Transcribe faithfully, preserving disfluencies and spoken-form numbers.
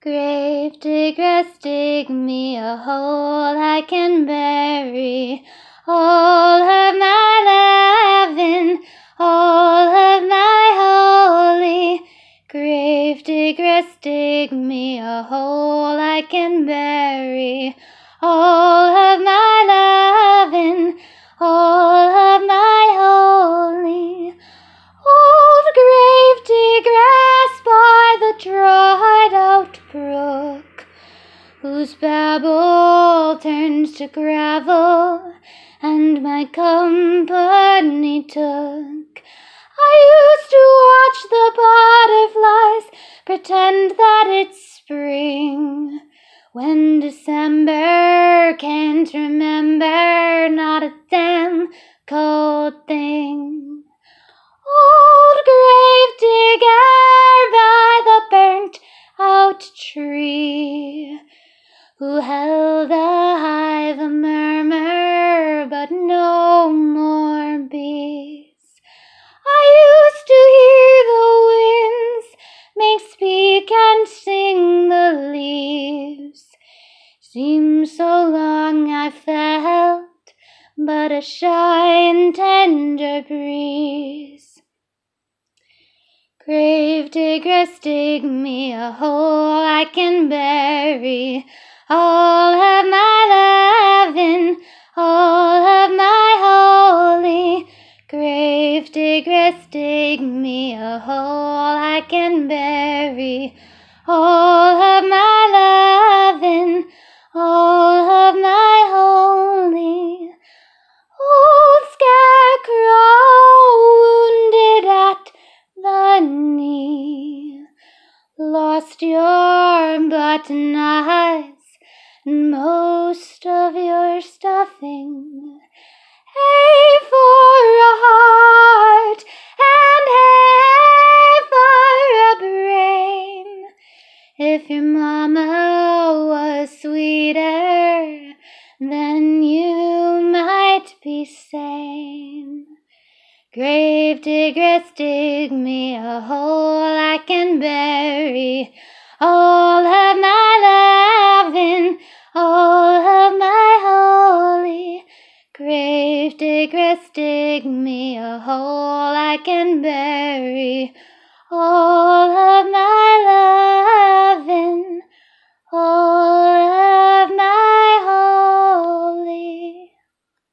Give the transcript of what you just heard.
Gravediggress, dig me a hole I can bury all of my lovin', all of my holy. Gravediggress, dig me a hole I can bury all of my lovin', all of my holy. Old Gravediggress by the dried-out brook, whose babble turns to gravel, and my company took. I used to watch the butterflies pretend that it's spring, when December can't remember not a damn cold thing. Old Gravedigger by the burnt-out tree, who held the hive a murmur, but no more bees. I used to hear the winds make speak and sing the leaves. Seems so long I felt but a shy and tender breeze. Gravediggress, dig me a hole I can bury all of my lovin', all of my holy. Gravediggress, dig me a hole I can bury all of my lovin', all of my holy. Old scarecrow wounded at the knee, lost your button eyes and most of your stuffing. Hey for a heart and hey for a brain. If your mama was sweeter, then you might be sane. Gravediggress, dig me a hole I can bury all of my lovin', all of my holy. Gravediggress, dig me a hole I can bury all of my lovin', all of